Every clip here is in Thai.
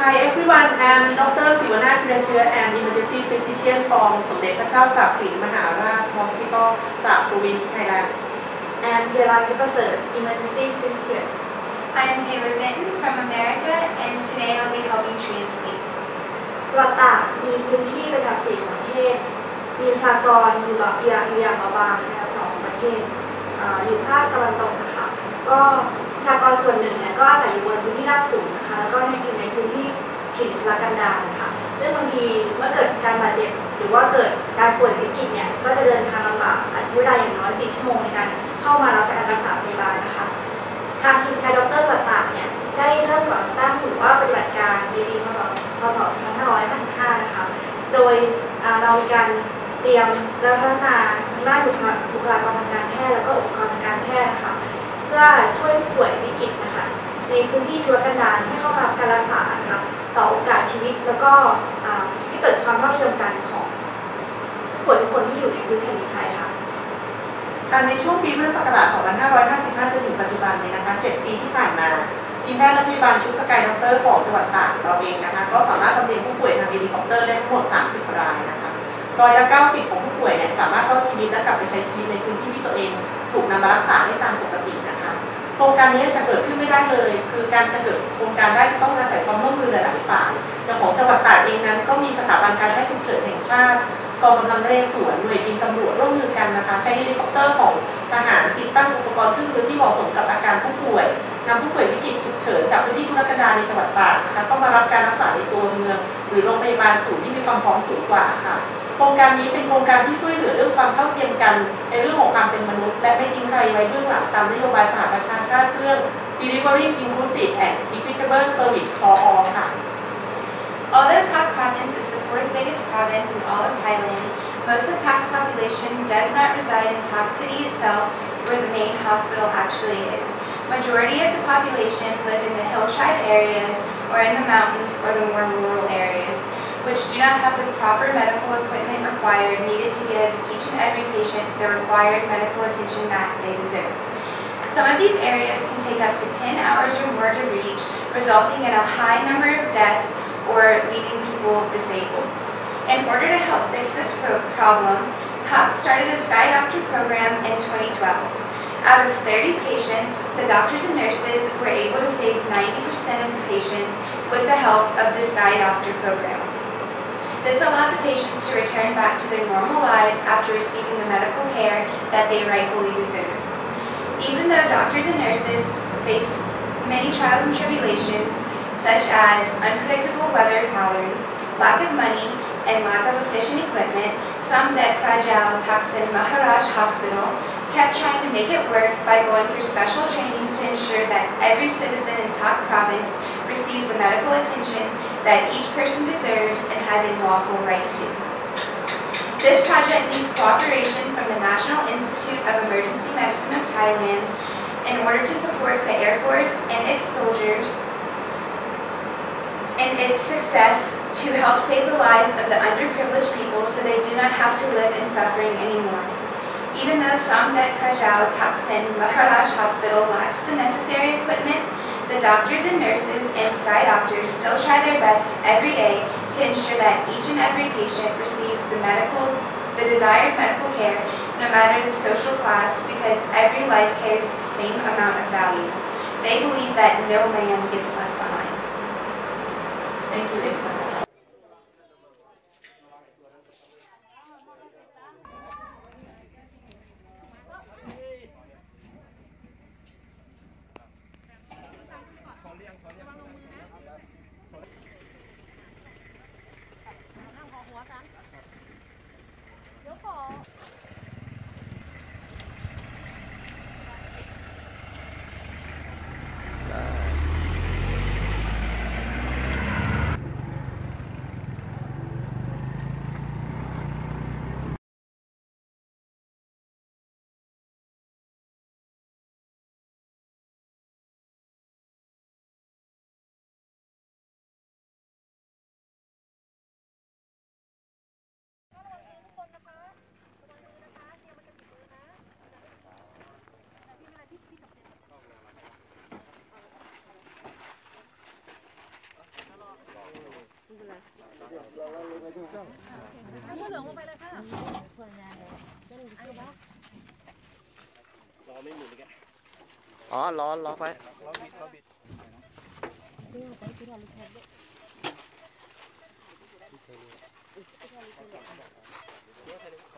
Hi everyone, I'm Dr. Sivanath Peeracheir, an emergency physician from Somdejphrajaotaksin Maharaj Hospital, Tak Province, Thailand. I'm Taylor Witten, emergency physician. I am Taylor Witten from America, and today I'll be helping translate. จังหวัดตากมีพื้นที่เป็นอันดับ4ของประเทศมีประชากรอยู่อย่างประมาณ2ประเทศอยู่ภาคตะวันตกนะคะก็ประชากรส่วนหนึ่งเนี่ยก็อาศัยอยู่บนพื้นที่ราบสูงนะคะแล้วก็อยู่ในพื้นที่ถิ่นละกันดารค่ะซึ่งบางทีเมื่อเกิดการบาดเจ็บหรือว่าเกิดการป่วยวิกฤตเนี่ยก็จะเดินทางลำบากอาจจะใช้เวลาอย่างน้อย4ชั่วโมงในการเข้ามารับการรักษาพยาบาลนะคะทางทีม Sky Doctor จังหวัดตากเนี่ยได้เริ่มก่อตั้งหรือว่าปฏิบัติการในปีพ.ศ. 2555 นะคะโดยเรามีการเตรียมและพัฒนาทางด้านบุคลากรทางการแพทย์และก็อุปกรณ์ทางการแพทย์นะคะเพื่อช่วยผู้ป่วยวิกฤตนะคะในพื้นที่ทุรกันดารให้เข้ารับการรักษานะคะต่อโอกาสชีวิตแล้วก็ให้เกิดความเท่าเทียมกันของผู้ป่วยทุกคนที่อยู่ในพื้นที่ไทยค่ะในช่วงปีพุทธศักราช 2555 จนถึงปัจจุบันนี้นะคะ 7 ปีที่ผ่านมาทีมแพทย์และพยาบาลชุด Sky Doctor ของจังหวัดตากเราเองนะคะก็สามารถบำเพ็ญผู้ป่วยทางเฮลิคอปเตอร์ได้ทั้งหมด 30 รายนะคะร้อยละ 90 ของผู้ป่วยเนี่ยสามารถรอดชีวิตและกลับไปใช้ชีวิตในพื้นที่ที่ตัวเองถูกนำมารักษาได้ตามปกตินะคะโครงการนี้จะเกิดขึ้นไม่ได้เลยคือการจะเกิดโครงการได้จะต้องอาศัยความร่วมมือหลายฝ่ายอย่างของจังหวัดตากเองนั้นก็มีสถาบันการแพทย์ฉุกเฉินแห่งชาติกองกำลังนเรศวรหน่วยทีมตำรวจร่วมมือกันนะคะใช้เฮลิคอปเตอร์ของทหารติดตั้งอุปกรณ์ขึ้นพื้นที่เหมาะสมกับอาการผู้ป่วยนำผู้ป่วยวิกฤตฉุกเฉินจากพื้นที่ทุรกันดารในจังหวัดตากนะคะเข้ามารับการรักษาในตัวเมืองหรือโรงพยาบาลศูนย์ที่มีความพร้อมสูงกว่าค่ะโครงการนี้เป็นโครงการที่ช่วยเหลือเรื่องความเท่าเทียมกันในเรื่องของความเป็นมนุษย์และไม่ทิ้งใครไว้เบื้องหลังตามนโยบายสหประชาชาติเรื่อง Delivering Inclusive and Equitable Service for All ค่ะ Although Tak Province is the fourth biggest province in all of Thailand, most of Tak's population does not reside in Tak City itself, where the main hospital actually is. Majority of the population live in the hill tribe areas or in the mountains or the more rural areas, which do not have the proper medical equipment required needed to give each and every patient the required medical attention that they deserve. Some of these areas can take up to 10 hours or more to reach, resulting in a high number of deaths or leaving people disabled. In order to help fix this problem, TOPS started a Sky Doctor program in 2012. Out of 30 patients, the doctors and nurses were able to save 90% of the patients with the help of the Sky Doctor program. This allowed the patients to return back to their normal lives after receiving the medical care that they rightfully deserve. Even though doctors and nurses face many trials and tribulations, such as unpredictable weather patterns, lack of money, and lack of efficient equipment, Somdejphrajaotaksin Maharaj Hospital kept trying to make it work by going through special trainings to ensure that every citizen in Tak Province receives the medical attention that each person deserves and has a lawful right to. This project needs cooperation from the National Institute of Emergency Medicine of Thailand in order to support the Air Force and its soldiers and its success to help save the lives of the underprivileged people so they do not have to live in suffering anymore. Even though Somdejphrajaotaksin Maharaj Hospital lacks the necessary equipment, the doctors and nurses and Sky Doctors still try their best every day to ensure that each and every patient receives the desired medical care, no matter the social class, because every life carries the same amount of value. They believe that no man gets left behind. Thank you. เอาเหลืองลงไปเลยค่ะล้อไม่หมุนเลยแกอ๋อล้อไปล้อบิด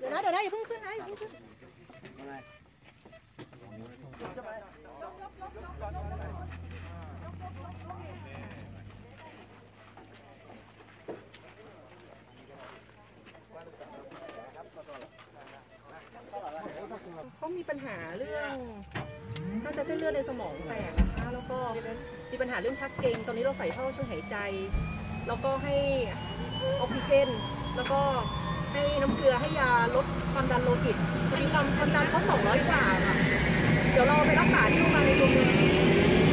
เดี๋ยวนะอย่าเพิ่งขึ้นนะอย่าเพิ่งขึ้นเขามีปัญหาเรื่องน่าจะเส้นเลือดในสมองแตกนะคะแล้วก็มีปัญหาเรื่องชักเกร็งตอนนี้เราใส่ท่อช่วยหายใจแล้วก็ให้ออกซิเจนแล้วก็ให้น้ำเกลือให้ยาลดความดันโลหิตตอนนี้ความดันเขา200กว่าค่ะเดี๋ยวเราไปรักษาที่โรงพยาบาลในตัวเมือง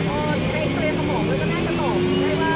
อ๋อในเอ็กซเรย์สมองแล้วก็น่าจะตอบได้ว่า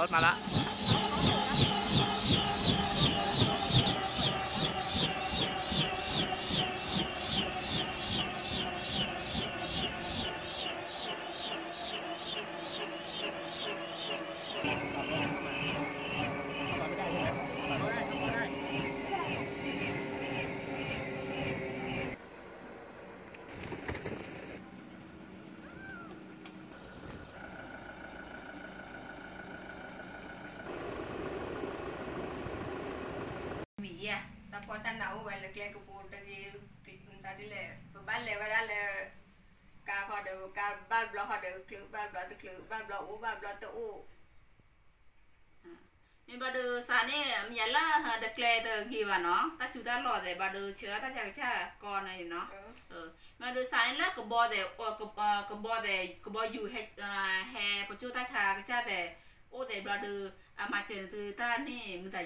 ต้องทำยังไงต่อค่ะมาละNow, while the clerk reported the treatment at the level,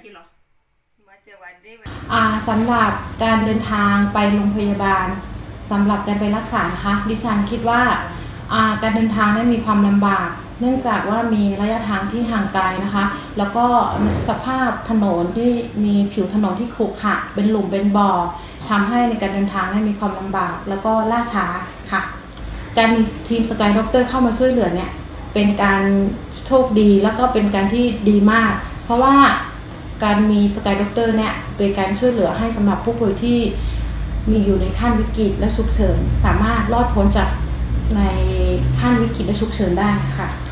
theสำหรับการเดินทางไปโรงพยาบาลสำหรับการไปรักษานะคะดิฉันคิดว่าการเดินทางได้มีความลำบากเนื่องจากว่ามีระยะทางที่ห่างไกลนะคะแล้วก็สภาพถนนที่มีผิวถนนที่ขรุขระเป็นหลุมเป็นบ่อทำให้ในการเดินทางได้มีความลำบากแล้วก็ล่าช้าค่ะการมีทีม Sky Doctor เข้ามาช่วยเหลือเนี่ยเป็นการโชคดีแล้วก็เป็นการที่ดีมากเพราะว่าการมี Sky Doctor เนี่ยเป็นการช่วยเหลือให้สำหรับผู้ป่วยที่มีอยู่ในขั้นวิกฤตและฉุกเฉินสามารถรอดพ้นจากในขั้นวิกฤตและฉุกเฉินได้ค่ะ